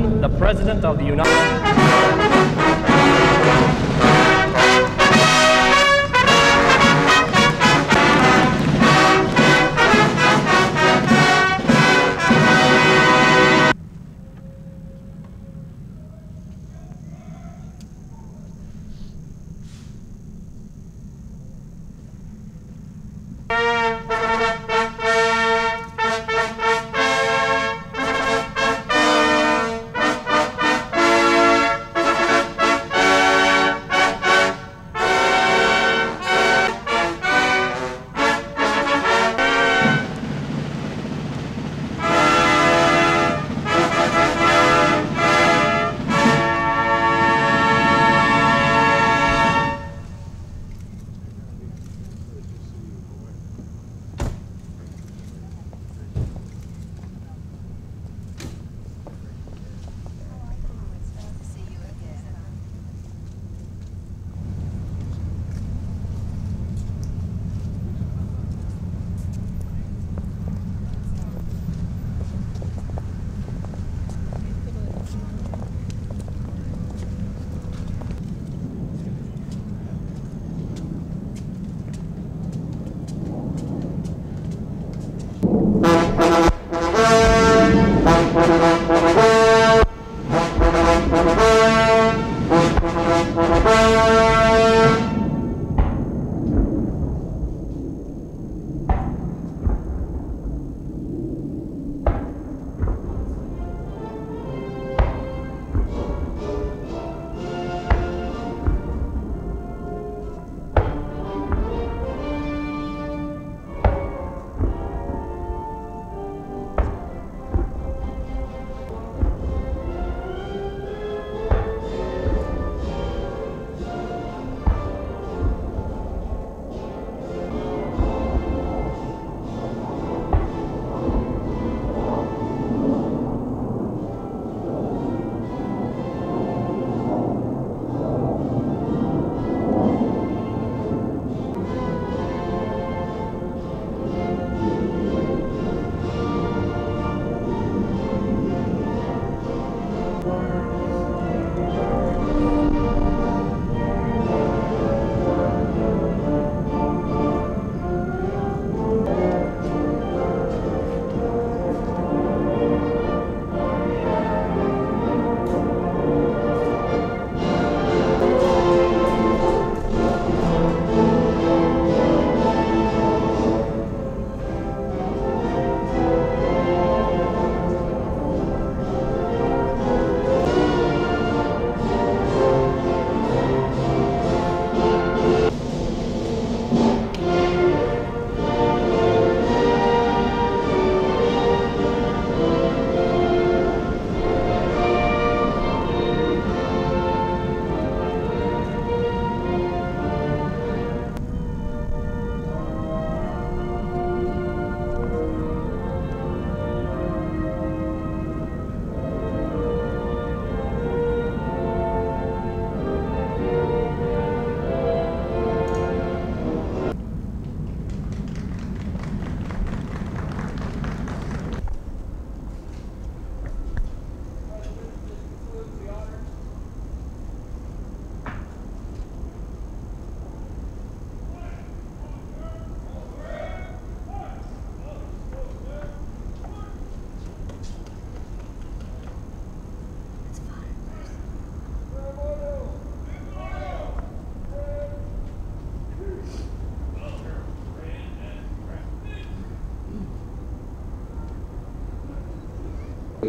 Chairman, the President of the United States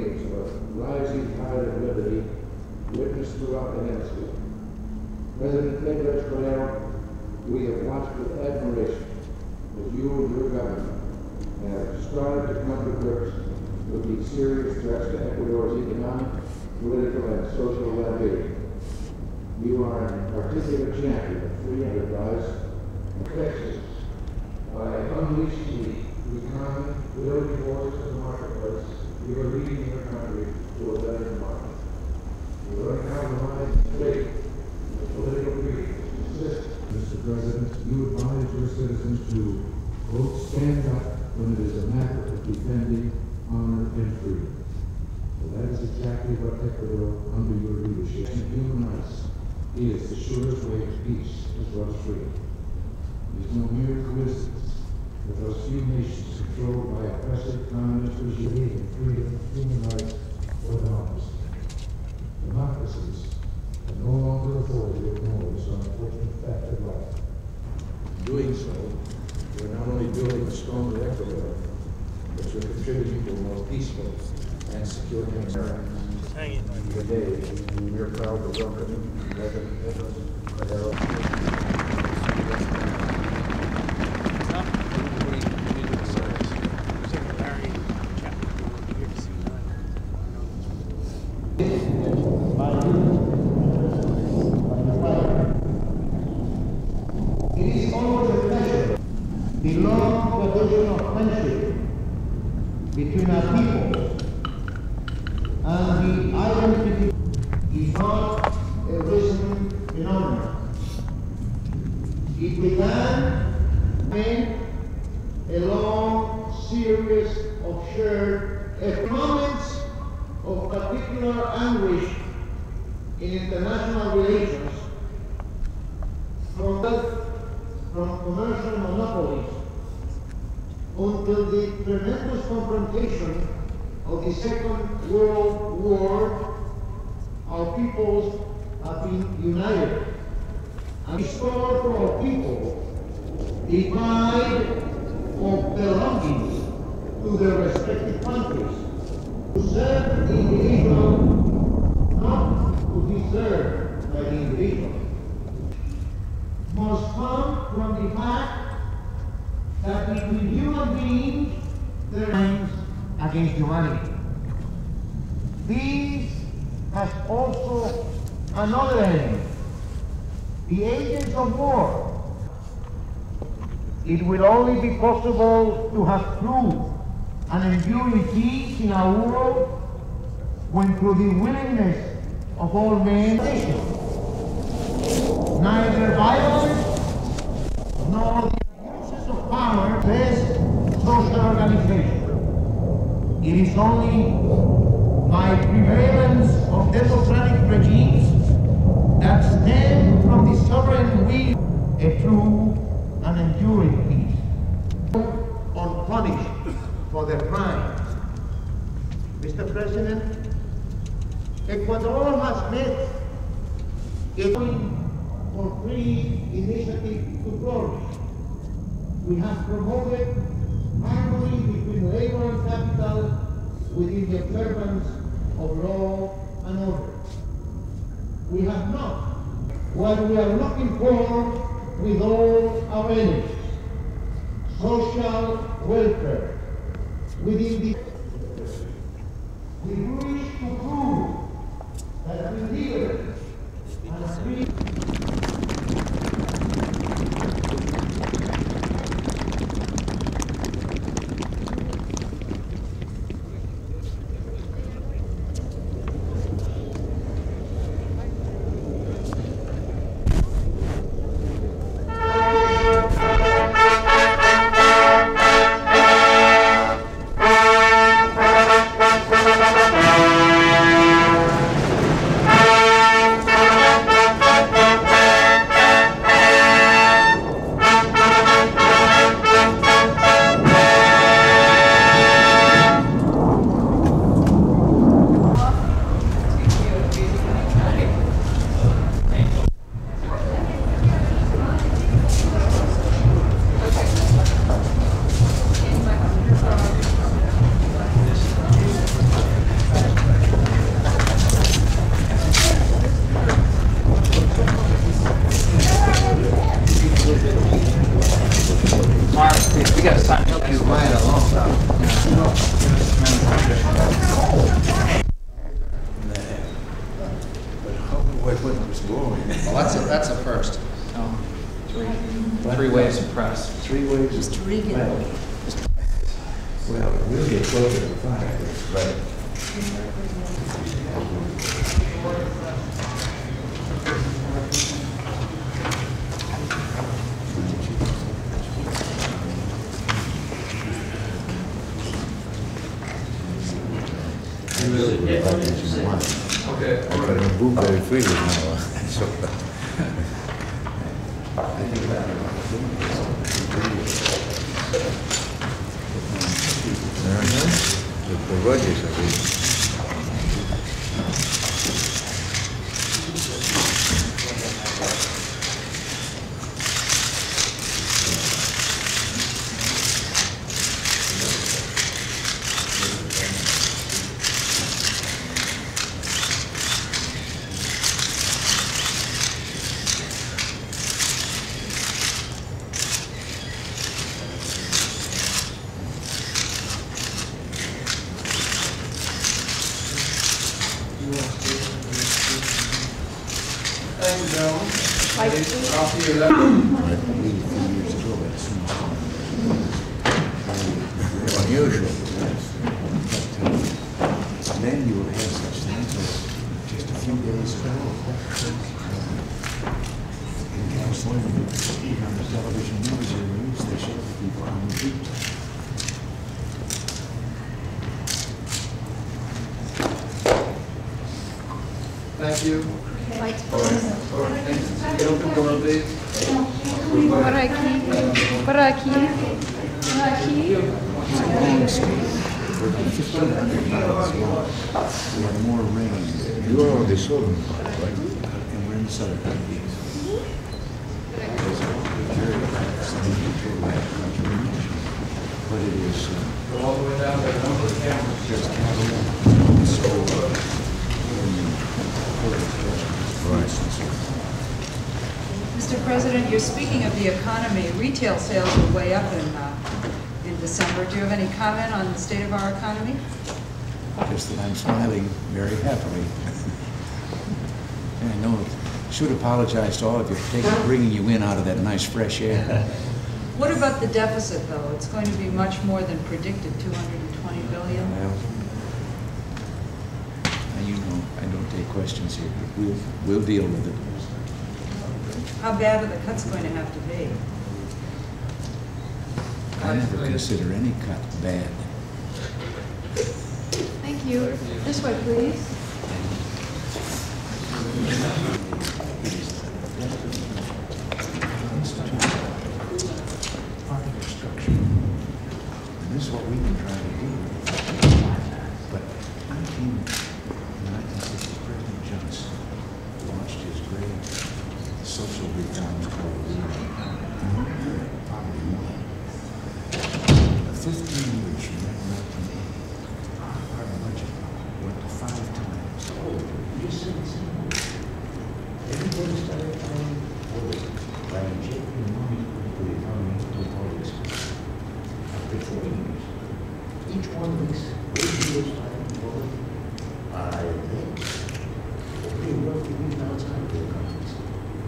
of rising tide of liberty witnessed throughout the hemisphere. President Febres-Cordero, we have watched with admiration that you and your government have strived to come to grips with the serious threats to Ecuador's economic, political, and social well-being. You are an articulate champion of free enterprise and Texas by unleashing the economic, political forces of the marketplace. You are leading your country to a better tomorrow. You are uncompromised and faithful in the political creed which exists. Mr. President, you advise your citizens to both stand up when it is a matter of defending honor and freedom. Well, that is exactly what brought Ecuador under your leadership and human rights is the surest way to peace as well as freedom. It is no mere coincidence that those few nations controlled by oppressive communist regimes in freedom, human rights, or democracy. Democracies are no longer afforded to ignore this unfortunate fact of life. In doing so, we are not only building a stronger Ecuador, but we are contributing to a more peaceful and secure America. Today, we are proud to welcome Leon Febres-Cordero. The long tradition of friendship between our people and the identity is not a recent phenomenon. It began a long series of shared moments of particular anguish in international relations from commercial monopolies until the tremendous confrontation of the Second World War, our peoples have been united and restored for our people the pride of belonging to their respective countries, to serve the individual, not to be served by the individual, must come from the fact that between human beings there are crimes against humanity. These has also another enemy, the agents of war. It will only be possible to have true and enduring peace in our world when through the willingness of all men, neither violence nor the abuses of power best social organization. It is only by prevalence of democratic regimes that stem from the sovereign will a true and enduring peace. Unpunished for their crimes. Mr. President, Ecuador has met a for free initiative to flourish. We have promoted harmony between labor and capital within the observance of law and order. We have not what we are looking for with all our energies, social welfare within the... We wish to prove that we live and free... Three waves of press. Three waves of press. Well, we'll get closer to 5. Right. You really did. Okay. All right. I move very freely now. So, I think that the projects are good. Retail sales were way up in December. Do you have any comment on the state of our economy? Just that I'm smiling very happily. And I know I should apologize to all of you for bringing you in out of that nice fresh air. What about the deficit, though? It's going to be much more than predicted, $220 billion. Well, you know, I don't take questions here, but we'll deal with it. How bad are the cuts going to have to be? I never consider any cut bad. Thank you. This way, please. Part of our structure. And this is what we've been trying to do. But I came in 1960s, President Johnson launched his great social reform program. 15 years from 1980, our budget went to 5 times. Oh, you said the same word. Everybody started playing bullet by injecting money into the economy to politics after 4 years. Each one of us, 8 years time, bullet. I think it would be worth to leave outside the economies.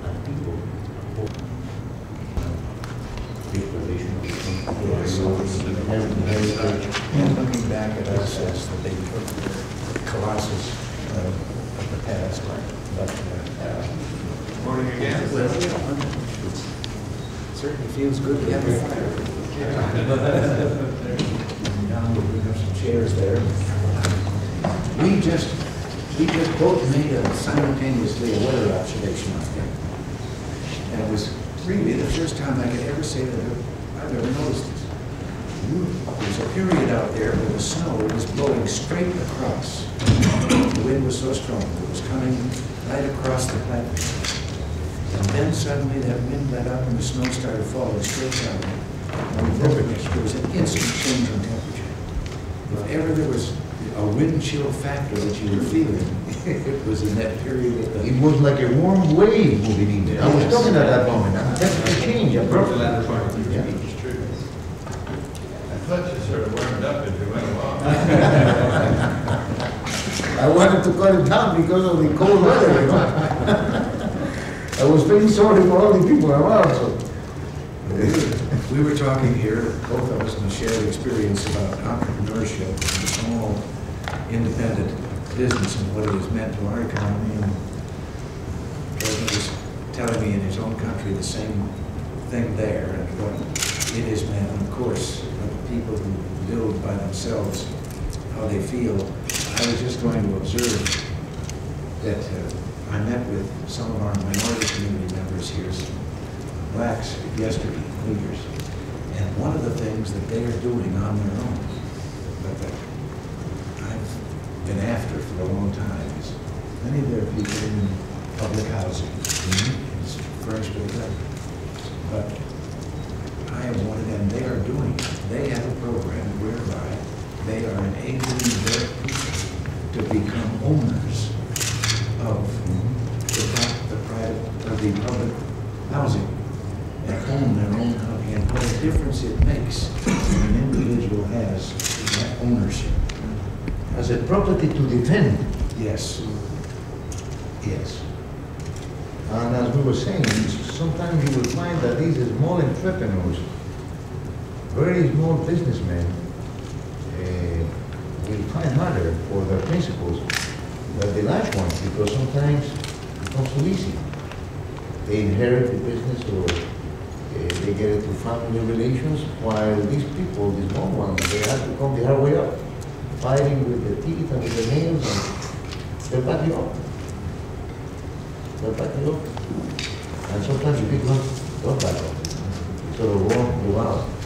And people are poor. And looking back at us as the colossus of the past. But morning again. It certainly feels good to have a fire. And now we have some chairs there. We just both made a simultaneously a weather observation out there. And it was really the first time I could ever say that I've ever noticed this. There's a period out there where the snow was blowing straight across. The wind was so strong, it was coming right across the plateau. And then suddenly that wind let up and the snow started falling straight down. And there was an instant change in temperature. If ever there was a wind chill factor that you were feeling, it was in that period. It was like a warm wave moving in there. I was talking at that moment. That's the change. I broke the latter part. Yeah. It's true. I thought you sort of warmed up as you went along. I wanted to cut it down because of the cold weather, you know. I was feeling sorry for all the people around. So. We were talking here, both of us, in a shared experience about entrepreneurship and small, independent business and what it has meant to our economy. And the president was telling me in his own country the same thing there and what it has meant. And of course, the people who build by themselves, how they feel. I was just going to observe that I met with some of our minority community members here, some blacks, yesterday, New Year's, and one of the things that they are doing on their own, that I've been after for a long time, is many of their people in public housing, it's furnished with them, but I have wanted, and they are doing it. They have a program whereby they are enabling their people to become owners of the public housing and own their own housing, and what a difference it makes when an individual has that ownership. As a property to defend. Yes. Yes. And as we were saying, sometimes you will find that these small entrepreneurs, very small businessmen, will find harder for their principles than the large ones, because sometimes it's not so easy. They inherit the business, or they get into family relations, while these people, these small ones, they have to come the hard way up, fighting with their teeth and with their nails, and they'll back you up. And sometimes you people don't back up. So the war blew out.